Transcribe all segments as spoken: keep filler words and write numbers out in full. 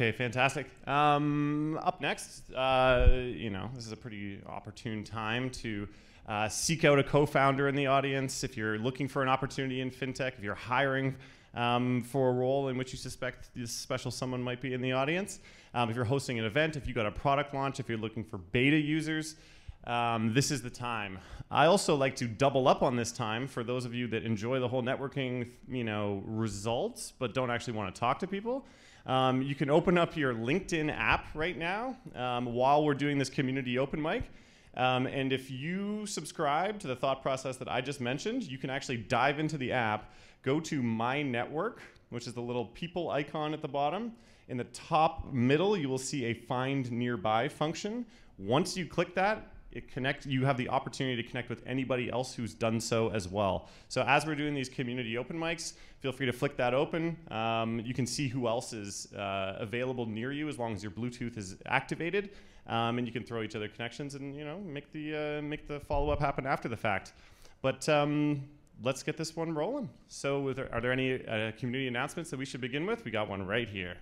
Okay, fantastic. Um, up next, uh, you know, this is a pretty opportune time to uh, seek out a co-founder in the audience. If you're looking for an opportunity in fintech, if you're hiring um, for a role in which you suspect this special someone might be in the audience, um, if you're hosting an event, if you got a product launch, if you're looking for beta users, Um, this is the time. I also like to double up on this time for those of you that enjoy the whole networking, you know, results, but don't actually want to talk to people. Um, you can open up your LinkedIn app right now um, while we're doing this community open mic. Um, and if you subscribe to the thought process that I just mentioned, you can actually dive into the app, go to My Network, which is the little people icon at the bottom. In the top middle, you will see a Find Nearby function. Once you click that, It connect, you have the opportunity to connect with anybody else who's done so as well. So as we're doing these community open mics, feel free to flick that open. Um, you can see who else is uh, available near you as long as your Bluetooth is activated. Um, and you can throw each other connections and, you know, make the, uh, make the follow-up happen after the fact. But um, let's get this one rolling. So are there, are there any uh, community announcements that we should begin with? We got one right here.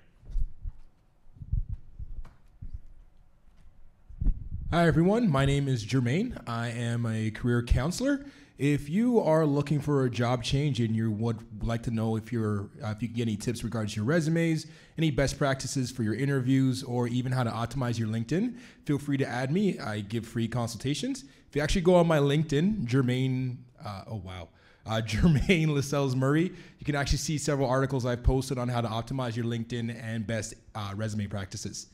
Hi everyone, my name is Jermaine. I am a career counselor. If you are looking for a job change and you would like to know if you're uh, if you can get any tips regarding your resumes, any best practices for your interviews, or even how to optimize your LinkedIn, feel free to add me. I give free consultations. If you actually go on my LinkedIn, Jermaine, uh, oh wow, uh, Jermaine Lascelles Murray, you can actually see several articles I've posted on how to optimize your LinkedIn and best uh, resume practices.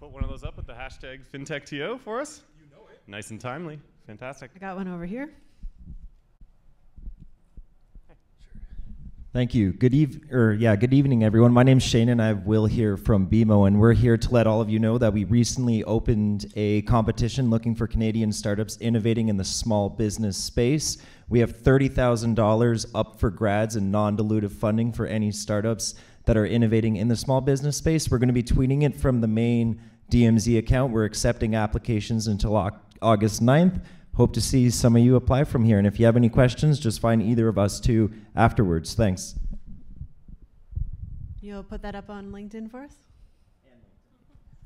Put one of those up with the hashtag FinTechTO for us. You know it. Nice and timely. Fantastic. I got one over here. Sure. Thank you. Good eve- or yeah, good evening, everyone. My name's Shane, and I have Will here from B M O, and we're here to let all of you know that we recently opened a competition looking for Canadian startups innovating in the small business space. We have thirty thousand dollars up for grads and non-dilutive funding for any startups that are innovating in the small business space. We're going to be tweeting it from the main D M Z account. We're accepting applications until August ninth. Hope to see some of you apply from here. And if you have any questions, just find either of us too afterwards. Thanks. You'll put that up on LinkedIn for us?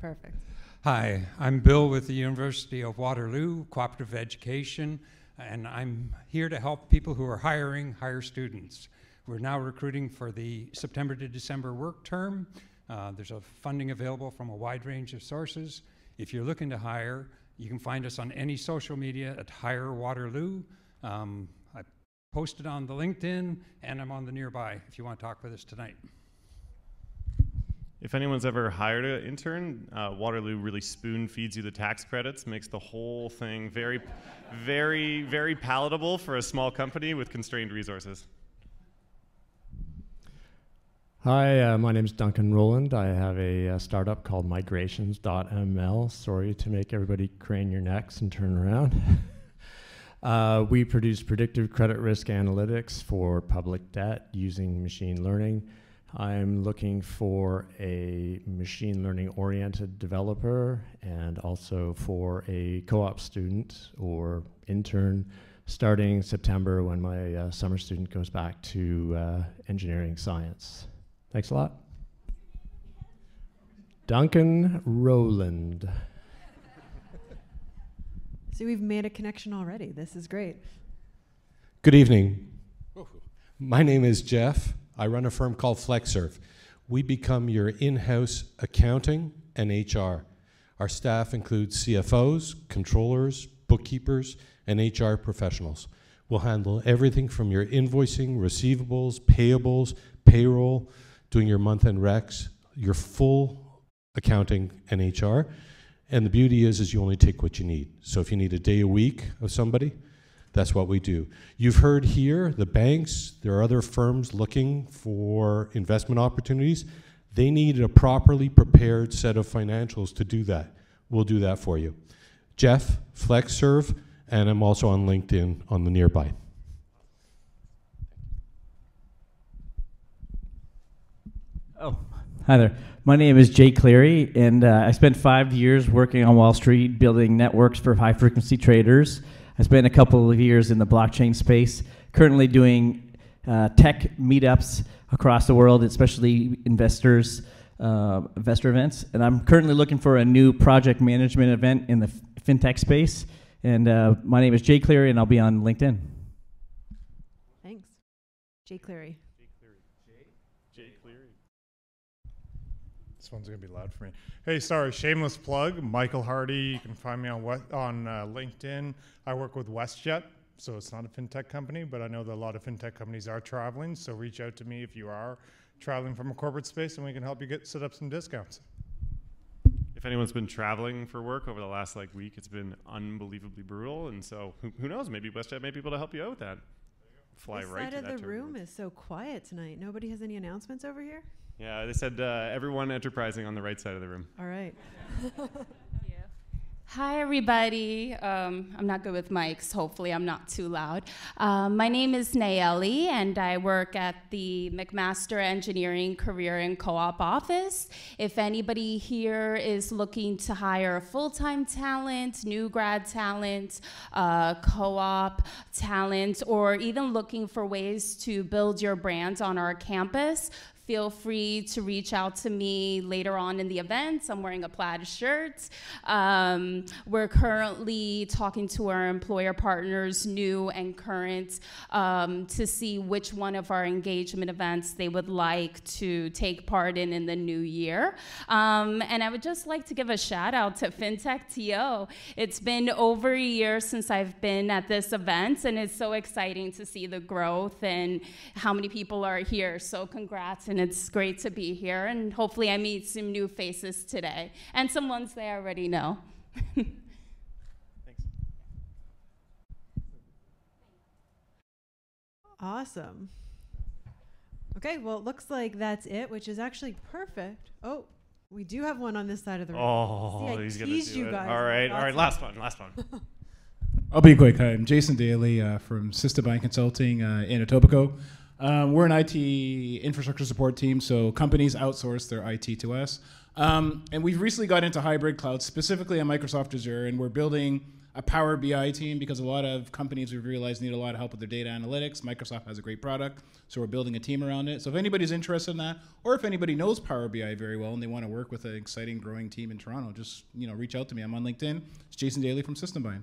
Perfect. Hi, I'm Bill with the University of Waterloo, Cooperative Education, and I'm here to help people who are hiring, hire students. We're now recruiting for the September to December work term. Uh, there's a funding available from a wide range of sources. If you're looking to hire, you can find us on any social media at Hire Waterloo. Um, I posted on the LinkedIn, and I'm on the nearby if you want to talk with us tonight. If anyone's ever hired an intern, uh, Waterloo really spoon feeds you the tax credits, makes the whole thing very, very, very palatable for a small company with constrained resources. Hi, uh, my name is Duncan Rowland. I have a, a startup called Migrations dot M L. Sorry to make everybody crane your necks and turn around. uh, we produce predictive credit risk analytics for public debt using machine learning. I'm looking for a machine learning-oriented developer and also for a co-op student or intern starting September when my uh, summer student goes back to uh, engineering science. Thanks a lot. Duncan Rowland. So we've made a connection already. This is great. Good evening. My name is Jeff. I run a firm called FlexServe. We become your in-house accounting and H R. Our staff includes C F Os, controllers, bookkeepers, and H R professionals. We'll handle everything from your invoicing, receivables, payables, payroll, doing your month-end recs, your full accounting and H R. And the beauty is, is you only take what you need. So if you need a day a week of somebody, that's what we do. You've heard here, the banks, there are other firms looking for investment opportunities. They need a properly prepared set of financials to do that. We'll do that for you. Jeff, FlexServe, and I'm also on LinkedIn on the nearby. Oh, hi there. My name is Jay Cleary, and uh, I spent five years working on Wall Street building networks for high-frequency traders. I spent a couple of years in the blockchain space, currently doing uh, tech meetups across the world, especially investors. uh, investor events, and I'm currently looking for a new project management event in the fintech space. And uh, my name is Jay Cleary, and I'll be on LinkedIn. Thanks. Jay Cleary. Jay Cleary. Jay? Jay Cleary. This one's going to be loud for me. Hey, sorry, shameless plug, Michael Hardy. You can find me on, on uh, LinkedIn. I work with WestJet, so it's not a fintech company, but I know that a lot of fintech companies are traveling, so reach out to me if you are traveling from a corporate space, and we can help you get set up some discounts. If anyone's been traveling for work over the last like week, it's been unbelievably brutal, and so who, who knows? Maybe WestJet may be able to help you out with that. Fly this right side to that of the room is so quiet tonight. Nobody has any announcements over here. Yeah, they said uh, everyone enterprising on the right side of the room. All right. Yeah. Hi, everybody. Um, I'm not good with mics. Hopefully, I'm not too loud. Um, my name is Nayeli, and I work at the McMaster Engineering Career and Co-op office. If anybody here is looking to hire full-time talent, new grad talent, uh, co-op talent, or even looking for ways to build your brand on our campus, feel free to reach out to me later on in the event. I'm wearing a plaid shirt. Um, we're currently talking to our employer partners, new and current, um, to see which one of our engagement events they would like to take part in in the new year. Um, and I would just like to give a shout out to FinTechTO. It's been over a year since I've been at this event, and it's so exciting to see the growth and how many people are here. So congrats, and it's great to be here, and hopefully I meet some new faces today and some ones they already know. Thanks. Awesome. Okay, well, it looks like that's it, which is actually perfect. Oh, we do have one on this side of the room. Oh, see, he's gonna do it. All right, all right, last one, last one. I'll be quick. Hi, I'm Jason Daly uh, from SystemBind Consulting uh, in Etobicoke. Um, we're an I T infrastructure support team, so companies outsource their I T to us. Um, and we've recently got into hybrid cloud, specifically on Microsoft Azure, and we're building a Power B I team because a lot of companies we've realized need a lot of help with their data analytics. Microsoft has a great product, so we're building a team around it. So if anybody's interested in that, or if anybody knows Power B I very well and they want to work with an exciting growing team in Toronto, just you know, reach out to me. I'm on LinkedIn. It's Jason Daly from SystemBind.